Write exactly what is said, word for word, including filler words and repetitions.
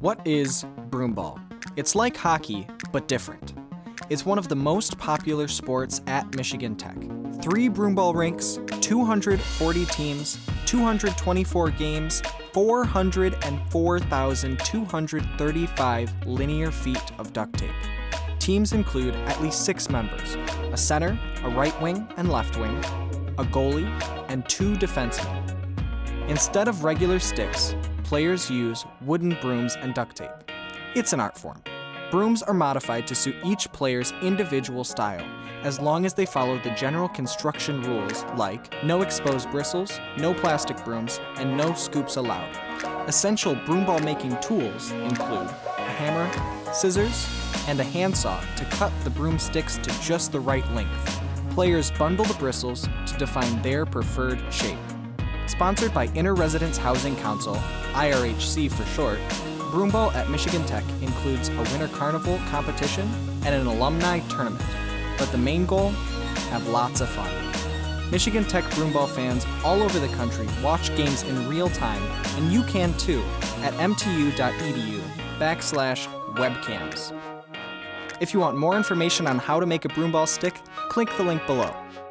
What is broomball? It's like hockey, but different. It's one of the most popular sports at Michigan Tech. Three broomball rinks, two hundred forty teams, two hundred twenty-four games, four hundred four thousand two hundred thirty-five linear feet of duct tape. Teams include at least six members, a center, a right wing and left wing, a goalie, and two defensemen. Instead of regular sticks, players use wooden brooms and duct tape. It's an art form. Brooms are modified to suit each player's individual style, as long as they follow the general construction rules like no exposed bristles, no plastic brooms, and no scoops allowed. Essential broomball making tools include a hammer, scissors, and a handsaw to cut the broomsticks to just the right length. Players bundle the bristles to define their preferred shape. Sponsored by Inner-Residence Housing Council, I R H C for short, broomball at Michigan Tech includes a winter carnival competition and an alumni tournament. But the main goal? Have lots of fun. Michigan Tech broomball fans all over the country watch games in real time, and you can too at m t u dot e d u backslash webcams. If you want more information on how to make a broomball stick, click the link below.